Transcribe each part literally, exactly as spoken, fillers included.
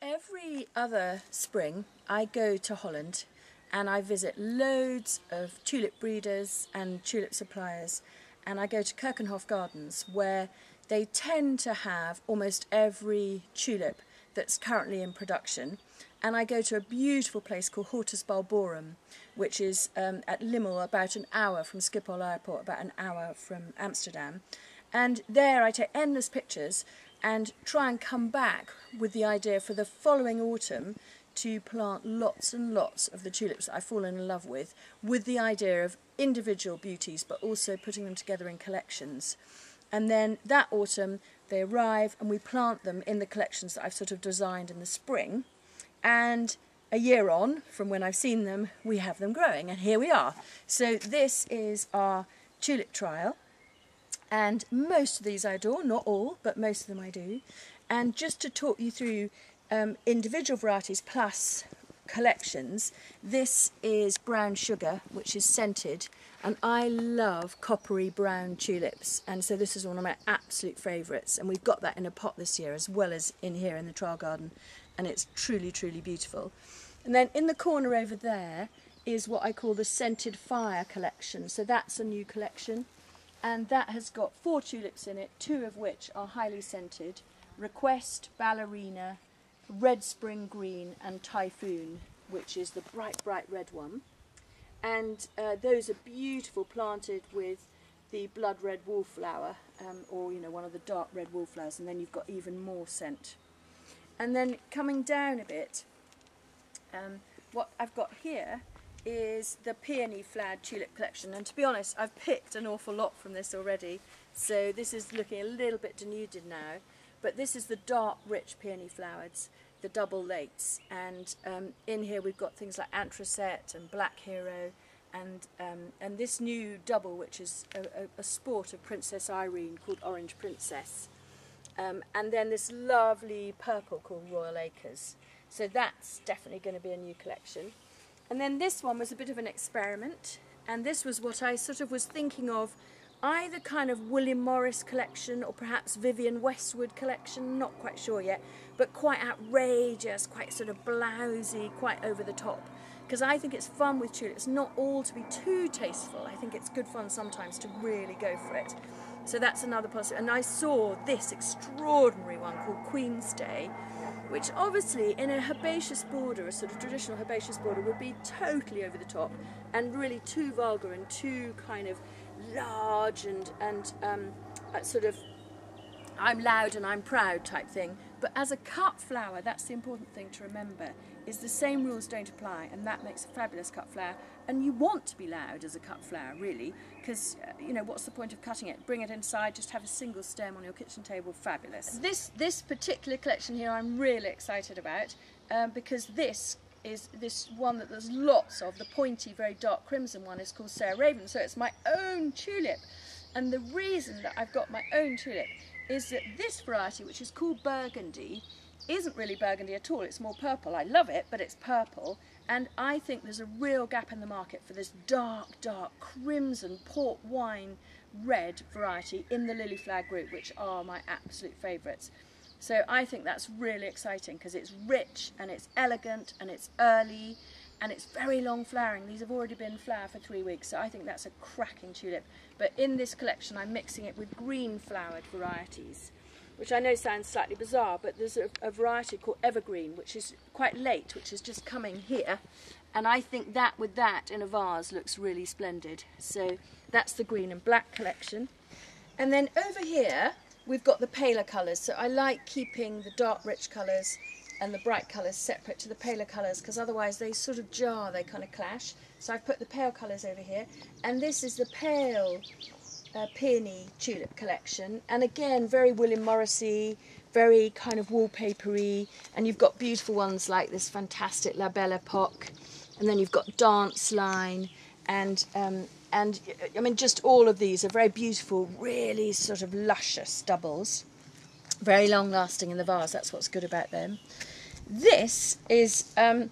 Every other spring I go to Holland and I visit loads of tulip breeders and tulip suppliers, and I go to Keukenhof Gardens, where they tend to have almost every tulip that's currently in production. And I go to a beautiful place called Hortus Bulborum, which is um, at Limmel, about an hour from Schiphol Airport, about an hour from Amsterdam. And there I take endless pictures and try and come back with the idea for the following autumn to plant lots and lots of the tulips that I've fallen in love with, with the idea of individual beauties, but also putting them together in collections. And then that autumn they arrive and we plant them in the collections that I've sort of designed in the spring. And a year on from when I've seen them, we have them growing, and here we are. So this is our tulip trial, and most of these I adore, not all, but most of them I do. And just to talk you through um, individual varieties plus collections, this is Brown Sugar, which is scented, and I love coppery brown tulips, and so this is one of my absolute favourites, and we've got that in a pot this year as well as in here in the trial garden. And it's truly, truly beautiful. And then in the corner over there is what I call the Scented Fire collection. So that's a new collection, and that has got four tulips in it, two of which are highly scented: Request, Ballerina, Red Spring Green and Typhoon, which is the bright, bright red one. And uh, those are beautiful, planted with the blood red wallflower, um, or you know, one of the dark red wallflowers, and then you've got even more scent. And then coming down a bit, um, what I've got here is the Peony Flowered Tulip Collection. And to be honest, I've picked an awful lot from this already, so this is looking a little bit denuded now. But this is the dark, rich peony flowereds, the double lates. And um, in here we've got things like Antracet and Black Hero, and, um, and this new double, which is a, a, a sport of Princess Irene called Orange Princess. Um, and then this lovely purple called Royal Acres. So that's definitely going to be a new collection. And then this one was a bit of an experiment, and this was what I sort of was thinking of, either kind of William Morris collection or perhaps Vivian Westwood collection, not quite sure yet, but quite outrageous, quite sort of blousy, quite over the top. Because I think it's fun with tulips, not all to be too tasteful. I think it's good fun sometimes to really go for it. So that's another possibility. And I saw this extraordinary one called Queen's Day, which obviously in a herbaceous border, a sort of traditional herbaceous border, would be totally over the top and really too vulgar and too kind of large and, and um, sort of I'm loud and I'm proud type thing. But as a cut flower, that's the important thing to remember, is the same rules don't apply, and that makes a fabulous cut flower. And you want to be loud as a cut flower, really, because, you know, what's the point of cutting it? Bring it inside, just have a single stem on your kitchen table, fabulous. This, this particular collection here I'm really excited about, um, because this is this one that there's lots of, the pointy, very dark crimson one is called Sarah Raven, so it's my own tulip. And the reason that I've got my own tulip is that this variety, which is called Burgundy, isn't really burgundy at all, it's more purple. I love it, but it's purple, and I think there's a real gap in the market for this dark, dark crimson port wine red variety in the lily flag group, which are my absolute favourites. So I think that's really exciting because it's rich and it's elegant and it's early and it's very long flowering. These have already been flower for three weeks, so I think that's a cracking tulip. But in this collection I'm mixing it with green flowered varieties, which I know sounds slightly bizarre, but there's a, a variety called Evergreen, which is quite late, which is just coming here. And I think that with that in a vase looks really splendid. So that's the green and black collection. And then over here, we've got the paler colours. So I like keeping the dark, rich colours and the bright colours separate to the paler colours, because otherwise they sort of jar, they kind of clash. So I've put the pale colours over here. And this is the pale Uh, peony tulip collection, and again very William Morrissey, very kind of wallpapery, and you've got beautiful ones like this fantastic La Belle Epoque, and then you've got Dance Line, and um, and I mean just all of these are very beautiful, really sort of luscious doubles, very long lasting in the vase. That's what's good about them. This is um,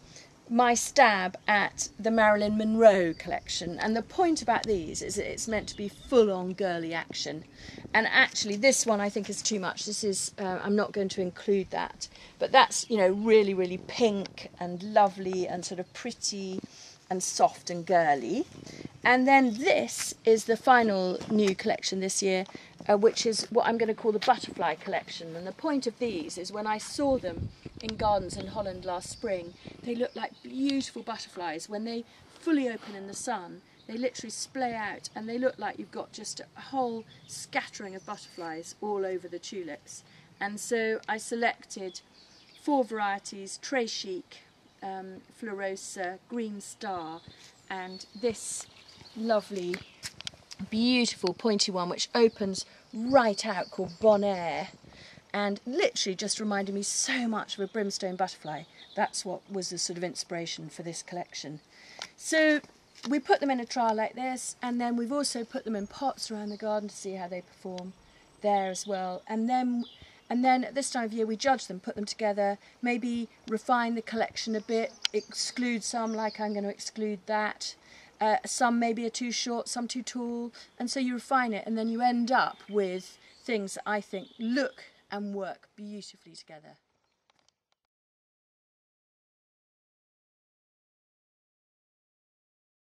my stab at the Marilyn Monroe collection, and the point about these is that it's meant to be full-on girly action, And actually this one I think is too much. This is, uh, I'm not going to include that. But that's, you know, really, really pink and lovely and sort of pretty and soft and girly. And then this is the final new collection this year, uh, which is what I'm going to call the Butterfly Collection. And the point of these is when I saw them in gardens in Holland last spring, they looked like beautiful butterflies. When they fully open in the sun, they literally splay out and they look like you've got just a whole scattering of butterflies all over the tulips. And so I selected four varieties: Tray Chic, um, Florosa, Green Star, and this lovely, beautiful pointy one which opens right out, called Bonaire, and literally just reminded me so much of a brimstone butterfly. That's what was the sort of inspiration for this collection. So we put them in a trial like this, and then we've also put them in pots around the garden to see how they perform there as well. And then and then at this time of year we judge them, put them together, maybe refine the collection a bit, exclude some, like I'm going to exclude that. Uh, some maybe are too short, some too tall, and so you refine it, and then you end up with things that I think look and work beautifully together.